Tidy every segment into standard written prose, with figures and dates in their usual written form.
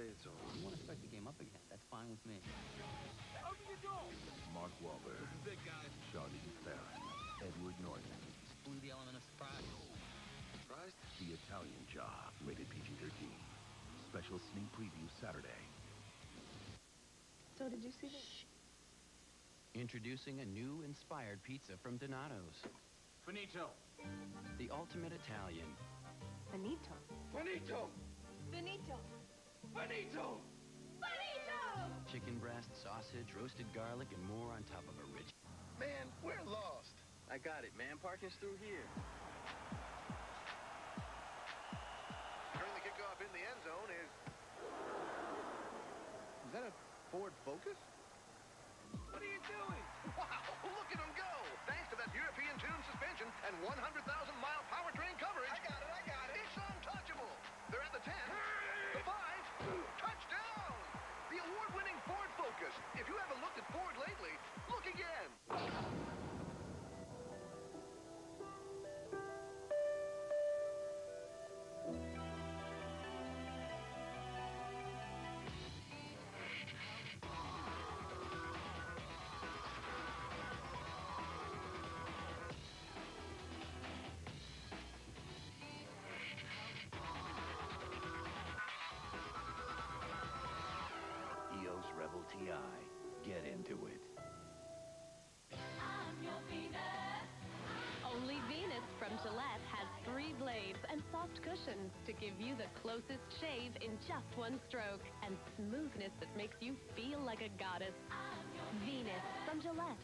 say it's over. If you want to start the game up again, that's fine with me. Open the door! Mark Walter. This is big, guys. Charlie Farron. Edward Norton. Just blew the element of surprise. Surprised? The Italian Job. Rated PG-13. Special sneak preview Saturday. So did you see this? Introducing a new inspired pizza from Donato's. Benito. The ultimate Italian. Benito. Benito. Benito. Benito. Benito. Chicken breast, sausage, roasted garlic, and more on top of a rich... Man, we're lost. I got it, man. Parking's through here. Turn the kickoff in the end zone is... Is that a Ford Focus? What are you doing? Wow, look at him go! Thanks to that European tune suspension and 100,000-mile powertrain coverage... I got it! It's untouchable! They're at the 10, the 5, touchdown! The award-winning Ford Focus. If you haven't looked at Ford lately, look again! Get into it. I'm your Venus. Only Venus from Gillette has 3 blades and soft cushions to give you the closest shave in just 1 stroke and smoothness that makes you feel like a goddess. I'm your Venus from Gillette.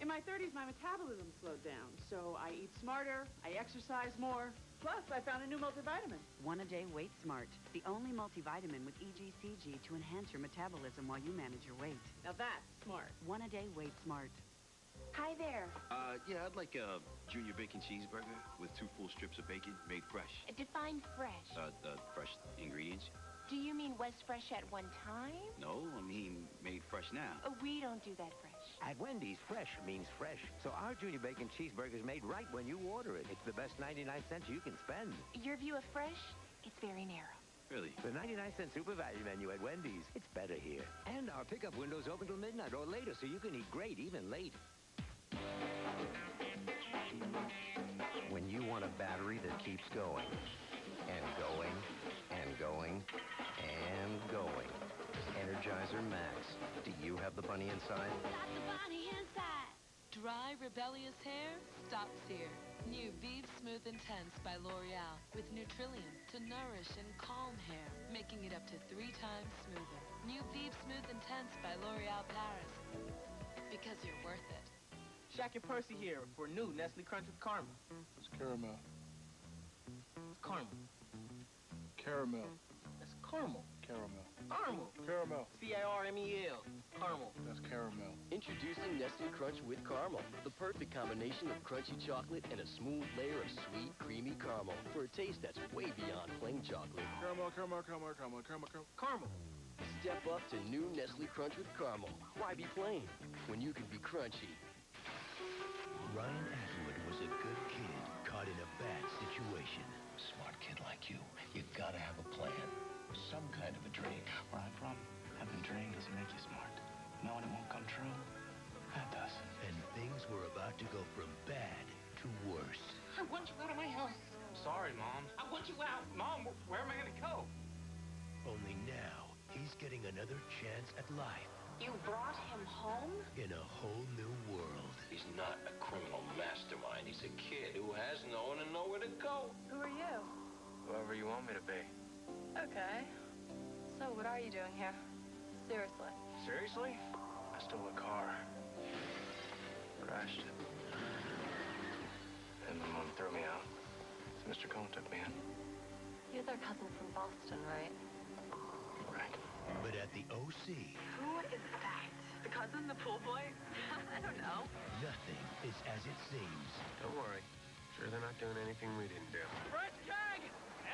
In my 30s, my metabolism slowed down, so I eat smarter, I exercise more. Plus, I found a new multivitamin. One-a-Day Weight Smart, the only multivitamin with EGCG to enhance your metabolism while you manage your weight. Now that's smart. One-a-Day Weight Smart. Hi there. Yeah, I'd like a junior bacon cheeseburger with 2 full strips of bacon made fresh. Define fresh. Fresh ingredients. Do you mean was fresh at one time? No, I mean made fresh now. We don't do that fresh. At Wendy's, fresh means fresh. So our junior bacon cheeseburger is made right when you order it. It's the best 99 cents you can spend. Your view of fresh, it's very narrow. Really? The 99-cent super value menu at Wendy's. It's better here. And our pickup window's open till midnight or later, so you can eat great even late. When you want a battery that keeps going and going and going and going. Energizer Max. Do you have the bunny inside? Got the bunny inside. Dry, rebellious hair stops here. New Vive Smooth Intense by L'Oreal with Neutrogena to nourish and calm hair, making it up to 3 times smoother. New Vive Smooth Intense by L'Oreal Paris. Because you're worth it. Shaq and Percy here for new Nestle Crunch with Caramel. It's caramel. It's caramel. Caramel. That's caramel. Caramel. Caramel. Caramel. C-A-R-M-E-L. Caramel. That's caramel. Introducing Nestle Crunch with Caramel. The perfect combination of crunchy chocolate and a smooth layer of sweet, creamy caramel. For a taste that's way beyond plain chocolate. Caramel, caramel, caramel, caramel, caramel, caramel. Step up to new Nestle Crunch with Caramel. Why be plain when you can be crunchy? Ryan Atwood was a good kid caught in a bad situation. Smart kid like you gotta have a plan. Some kind of a dream. Where I'm from, having dreams doesn't make you smart. Knowing it won't come true, that does. And things were about to go from bad to worse. I want you out of my house. Sorry, Mom. I want you out. Mom, where am I gonna go? Only now, he's getting another chance at life. You brought him home? In a whole new world. He's not a criminal mastermind. He's a kid who has no one and nowhere to go. Who are you? Whoever you want me to be. Okay. So what are you doing here? Seriously. Seriously? I stole a car. Crashed it. And my mom threw me out. So Mr. Cohen took me in. You're their cousin from Boston, right? Right. But at the O.C. Who is that? The cousin, the pool boy? I don't know. Nothing is as it seems. Don't worry. Sure, they're not doing anything we didn't do. Fresh tag!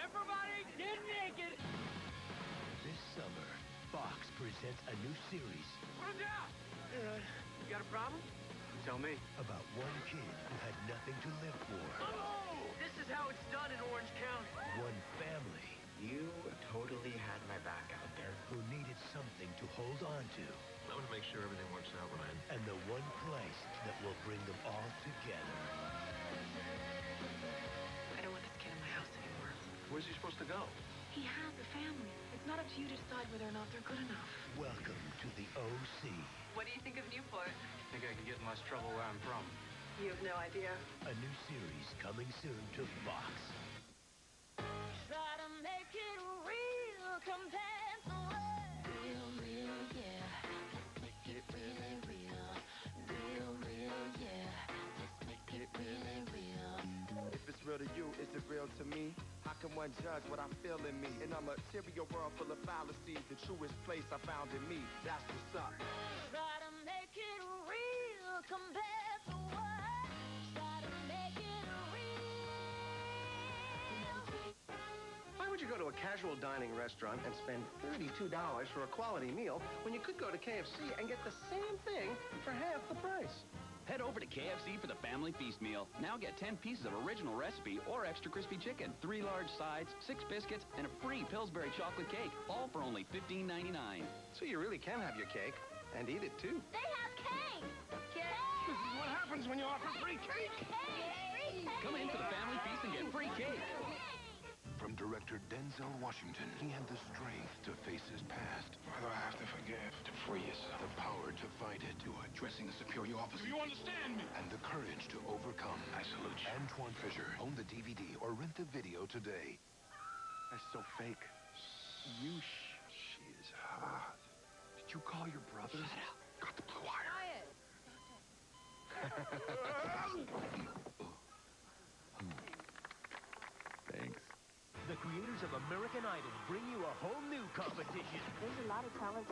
Everybody get naked! This summer, Fox presents a new series. Put him down! You got a problem? Tell me. About one kid who had nothing to live for. Oh! This is how it's done in Orange County. One family You totally had my back out there. Who needed something to hold on to. I want to make sure everything works out, Ryan. And the one place that will bring them all together. I don't want this kid in my house anymore. Where's he supposed to go? He has a family. It's not up to you to decide whether or not they're good enough. Welcome to the O.C. What do you think of Newport? I think I can get in less trouble where I'm from. You have no idea. A new series coming soon to Fox. Try to make it real, come past the way. Real, real, yeah. Let's make it really real. Real, real, yeah. Let's make it really real. If it's real to you, is it real to me? How can one judge what I feel in me? In a material world full of fallacies, the truest place I found in me. That's what's up. Try to make it real, come past the way. Try to make it real. Why would you go to a casual dining restaurant and spend $32 for a quality meal when you could go to KFC and get the same thing for half the price? Head over to KFC for the family feast meal. Now get 10 pieces of original recipe or extra crispy chicken, 3 large sides, 6 biscuits, and a free Pillsbury chocolate cake, all for only $15.99. So you really can have your cake and eat it, too. They have cake! Cake! This is what happens when you offer free cake! Free cake! Come in for the family feast and get free cake. From director Denzel Washington, he had the strength to face his past. Father, I have to forgive. To free yourself. The power to fight it. To addressing a superior officer. Do you understand me? And the courage to overcome. I salute you. Antoine Fisher. Own the DVD or rent the video today. That's so fake. You She is hot. Did you call your brother? Shut up. Got the blue wire. Quiet. Thanks. The creators of American Idol bring you a whole new competition. There's a lot of talent.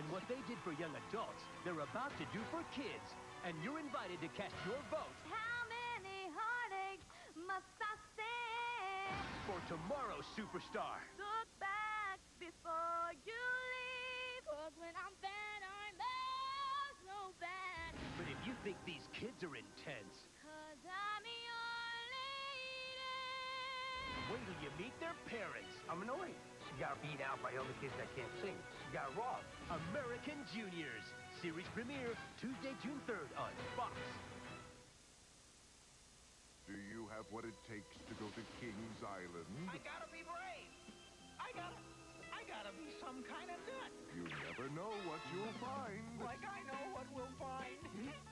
And what they did for young adults, they're about to do for kids. And you're invited to cast your vote. How many heartaches must I stand? For tomorrow's superstar. Look back before you leave. 'Cause when I'm bad, I'm bad, no bad. But if you think these kids are intense... 'Cause I'm young. Wait till you meet their parents. I'm annoyed. She got beat out by other kids that can't sing. She got robbed. American Juniors. Series premiere Tuesday, June 3rd on Fox. Do you have what it takes to go to King's Island? I gotta be brave. I gotta be some kind of nut. You never know what you'll find. Like I know what we'll find.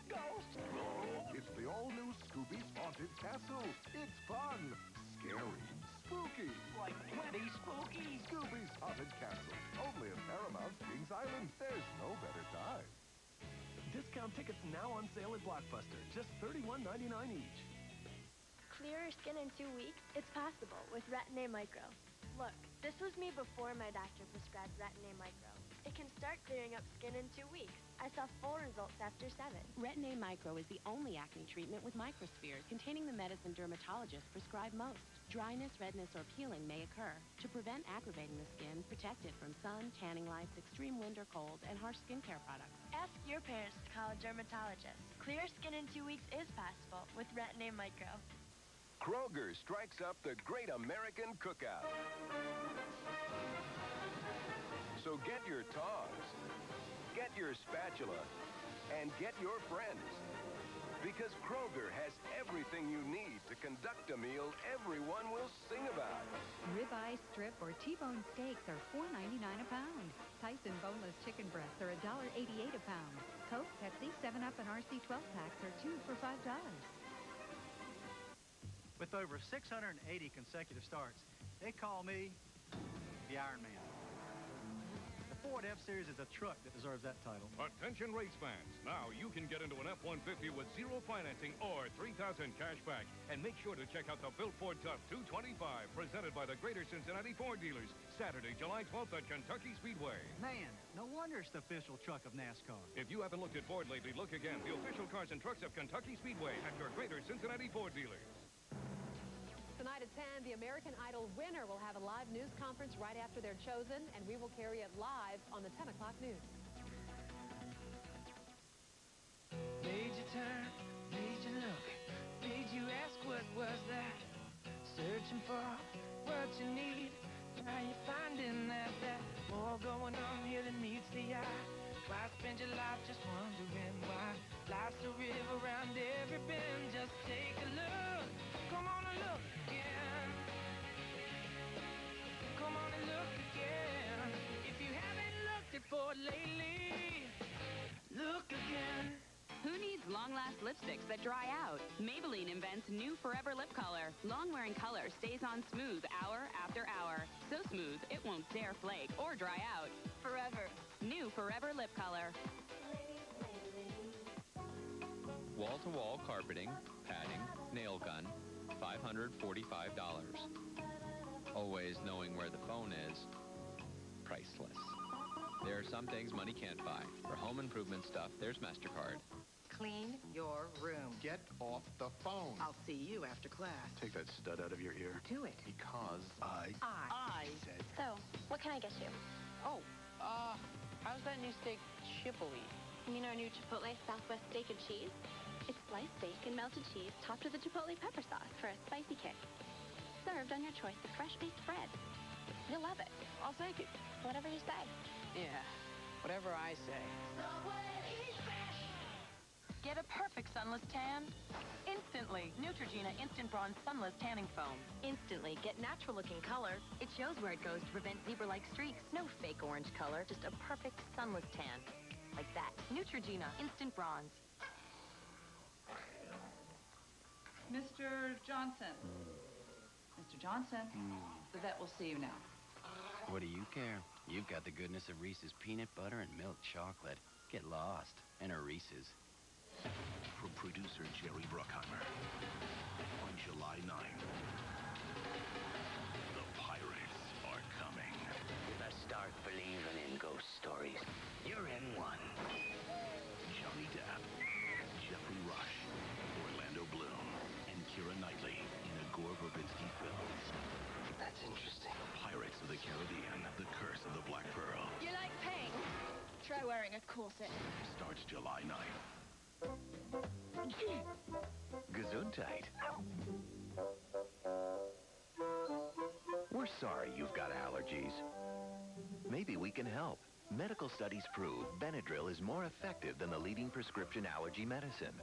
Ghosts. Oh, it's the all-new Scooby's Haunted Castle. It's fun. Scary. Spooky. Like plenty spooky. Scooby's Haunted Castle. Only at Paramount Kings Island. There's no better time. Discount tickets now on sale at Blockbuster. Just $31.99 each. Clearer skin in 2 weeks? It's possible with Retin-A Micro. Look, this was me before my doctor prescribed Retin-A Micro. It can start clearing up skin in 2 weeks. I saw full results after 7. Retin-A Micro is the only acne treatment with microspheres containing the medicine dermatologists prescribe most. Dryness, redness, or peeling may occur. To prevent aggravating the skin, protect it from sun, tanning lights, extreme wind or cold, and harsh skincare products. Ask your parents to call a dermatologist. Clear skin in 2 weeks is possible with Retin-A Micro. Kroger strikes up the Great American Cookout. So get your tongs, get your spatula, and get your friends. Because Kroger has everything you need to conduct a meal everyone will sing about. Ribeye, strip, or T-bone steaks are $4.99 a pound. Tyson boneless chicken breasts are $1.88 a pound. Coke, Pepsi, 7-Up, and RC 12 packs are 2 for $5. With over 680 consecutive starts, they call me the Iron Man. The Ford F-Series is a truck that deserves that title. Attention race fans. Now you can get into an F-150 with zero financing or $3,000 cash back. And make sure to check out the Built Ford Tough 225 presented by the Greater Cincinnati Ford Dealers Saturday, July 12th at Kentucky Speedway. Man, no wonder it's the official truck of NASCAR. If you haven't looked at Ford lately, look again. The official cars and trucks of Kentucky Speedway at your Greater Cincinnati Ford Dealers. Tonight at 10, the American Idol winner will have a live news conference right after they're chosen, and we will carry it live on the 10 o'clock news. Made you turn, made you look, made you ask what was that? Searching for what you need, right someone on here that meets the eye. Why spend your life just wondering why? Life's a river round every bend. Just take a look. Come on and look again. Come on and look again. If you haven't looked it for lately, look again. Who needs long-last lipsticks that dry out? Maybelline invents new Forever Lip Color. Long-wearing color stays on smooth hour after hour. So smooth, it won't dare flake or dry out. Forever. New Forever Lip Color. Wall-to-wall carpeting, padding, nail gun, $545. Always knowing where the phone is, priceless. There are some things money can't buy. For home improvement stuff, there's MasterCard. Clean your room. Get off the phone. I'll see you after class. Take that stud out of your ear. Do it. Because I said. So, what can I get you? Oh, how's that new steak Chipotle? You mean our new Chipotle Southwest Steak and Cheese? It's sliced steak and melted cheese topped with a Chipotle pepper sauce for a spicy kick. Served on your choice of fresh baked bread. You'll love it. I'll take it. Whatever you say. Yeah, whatever I say. Get a perfect sunless tan instantly. Neutrogena Instant Bronze Sunless Tanning Foam. Instantly get natural-looking color. It shows where it goes to prevent zebra-like streaks. No fake orange color, just a perfect sunless tan. Like that. Neutrogena Instant Bronze. Mr. Johnson. Mr. Johnson, the vet will see you now. What do you care? You've got the goodness of Reese's peanut butter and milk chocolate. Get lost in a Reese's. From producer Jerry Bruckheimer, on July 9th, the pirates are coming. You must start believing in ghost stories. You're in one. Johnny Depp, Jeffrey Rush, Orlando Bloom, and Keira Knightley in a Gore Verbinski film. That's interesting. The Pirates of the Caribbean, The Curse of the Black Pearl. You like pink? Try wearing a corset. Starts July 9th. Gesundheit. We're sorry you've got allergies. Maybe we can help. Medical studies prove Benadryl is more effective than the leading prescription allergy medicine.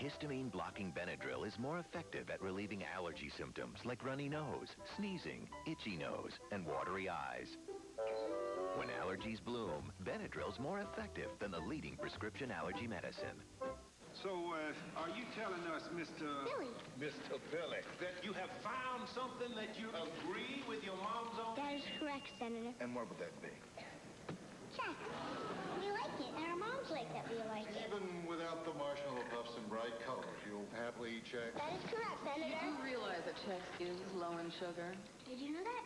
Histamine-blocking Benadryl is more effective at relieving allergy symptoms like runny nose, sneezing, itchy nose, and watery eyes. When allergies bloom, Benadryl's more effective than the leading prescription allergy medicine. So, are you telling us, Mr. Billy? Mr. Billy, that you have found something that you agree with your mom's on? That is correct, Senator. And what would that be? Chex. Like it, and our moms like that we like it. Even without the marshmallow puffs and bright colors, you'll happily eat Chex. That is correct, Senator. You do realize that Chex is low in sugar. Did you know that?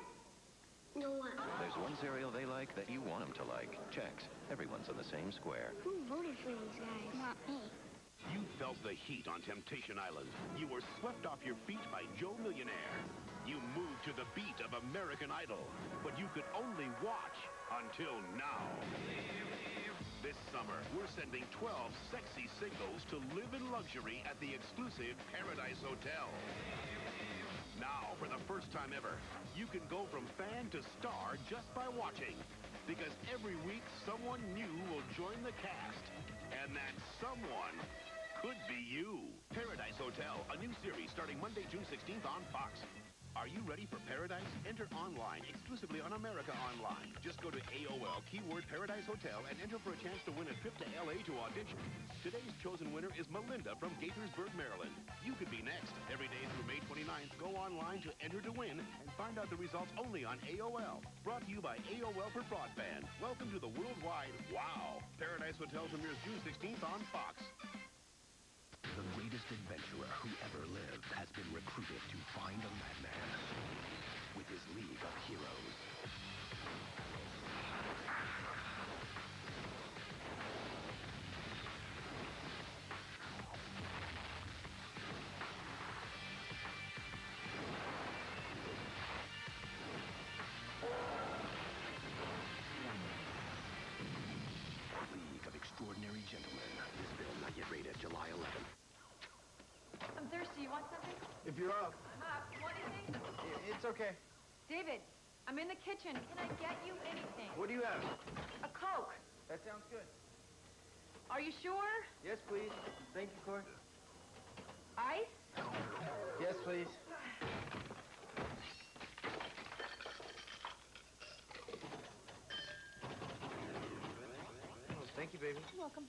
No one. There's one cereal they like that you want them to like. Chex. Everyone's on the same square. Who voted for these guys? Not me. You felt the heat on Temptation Island. You were swept off your feet by Joe Millionaire. You moved to the beat of American Idol, but you could only watch until now. This summer, we're sending 12 sexy singles to live in luxury at the exclusive Paradise Hotel. Now, for the first time ever, you can go from fan to star just by watching. Because every week, someone new will join the cast. And that someone could be you. Paradise Hotel, a new series starting Monday, June 16th on Fox. Are you ready for paradise? Enter online, exclusively on America Online. Just go to AOL, keyword Paradise Hotel, and enter for a chance to win a trip to L.A. to audition. Today's chosen winner is Melinda from Gaithersburg, Maryland. You could be next. Every day through May 29th, go online to enter to win and find out the results only on AOL. Brought to you by AOL for Broadband. Welcome to the worldwide wow. Paradise Hotel premieres June 16th on Fox. The greatest adventurer who ever lived has been recruited to find a madman with his league of heroes. The League of Extraordinary Gentlemen. This film not yet rated July 11th. I'm thirsty. You want something? If you're up. What is it? It's okay. David, I'm in the kitchen. Can I get you anything? What do you have? A Coke. That sounds good. Are you sure? Yes, please. Thank you, Corey. Ice? Yes, please. Oh, thank you, baby. You're welcome.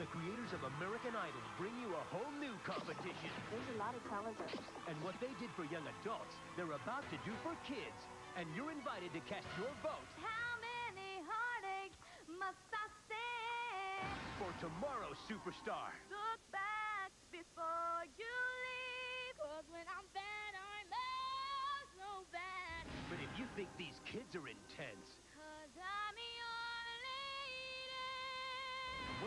The creators of American Idol bring you a whole new competition. There's a lot of talent. And what they did for young adults, they're about to do for kids. And you're invited to cast your vote. How many heartaches must I stand? For tomorrow's superstar. Look back before you leave. Cause when I'm bad, I'm so bad. But if you think these kids are intense, cause I'm your lady.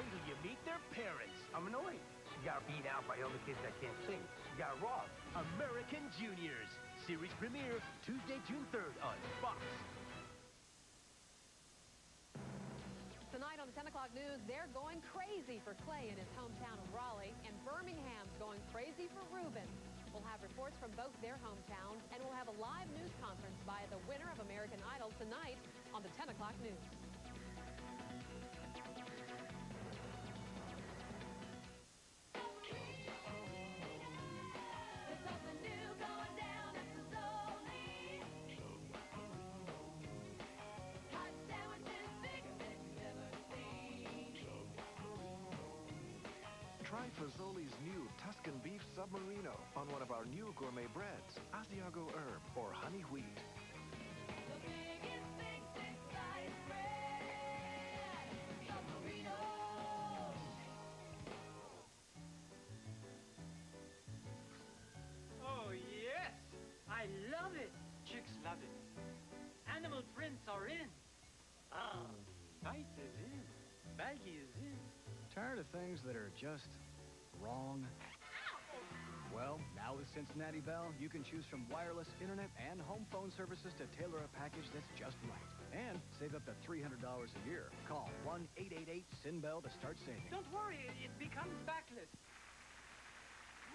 Wait till you meet their parents. I'm annoyed. You got beat out by other kids that can't sing. You got robbed. American Juniors. Series premiere Tuesday, June 3rd on Fox. Tonight on the 10 o'clock news, they're going crazy for Clay in his hometown of Raleigh, and Birmingham's going crazy for Reuben. We'll have reports from both their hometowns, and we'll have a live news conference by the winner of American Idol tonight on the 10 o'clock news. Try Fazoli's new Tuscan beef submarino on one of our new gourmet breads, Asiago herb or honey wheat. The biggest big thick slice bread, submarino. Oh yes, I love it. Chicks love it. Animal prints are in. Ah, bites is in. Baggie is in. Tired of things that are just wrong? Well, now with Cincinnati Bell, you can choose from wireless, internet, and home phone services to tailor a package that's just right. And save up to $300 a year. Call 1-888-SIN-BELL to start saving. Don't worry, it becomes backless.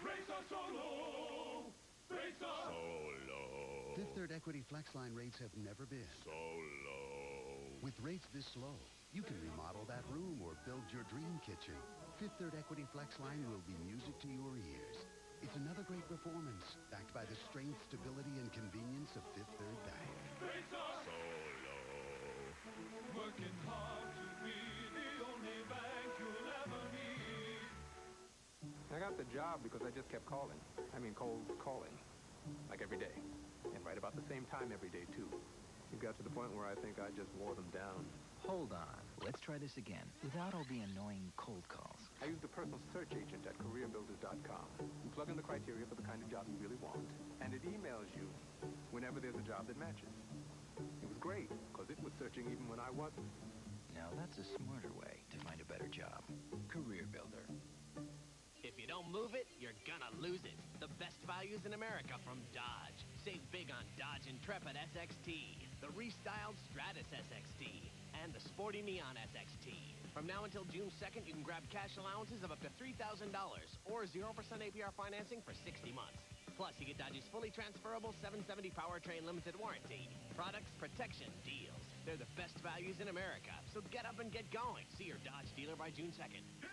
Raise us solo! Raise us solo! Fifth Third Equity Flex Line rates have never been so low. With rates this low, you can remodel that room or build your dream kitchen. Fifth Third Equity Flex Line will be music to your ears. It's another great performance, backed by the strength, stability, and convenience of Fifth Third Bank. Solo. Working hard to be the only bank you'll ever need. I got the job because I just kept calling. I mean, cold calling. Like every day. And right about the same time every day, too. It got to the point where I think I just wore them down. Hold on. Let's try this again without all the annoying cold calls. I used a personal search agent at careerbuilders.com. You plug in the criteria for the kind of job you really want, and it emails you whenever there's a job that matches. It was great, because it was searching even when I wasn't. Now that's a smarter way to find a better job. Career Builder. If you don't move it, you're gonna lose it. The best values in America from Dodge. Save big on Dodge Intrepid SXT, the restyled Stratus SXT, and the sporty Neon SXT. From now until June 2nd, you can grab cash allowances of up to $3,000 or 0% APR financing for 60 months. Plus, you get Dodge's fully transferable 770 powertrain limited warranty. Products, protection, deals. They're the best values in America, so get up and get going. See your Dodge dealer by June 2nd.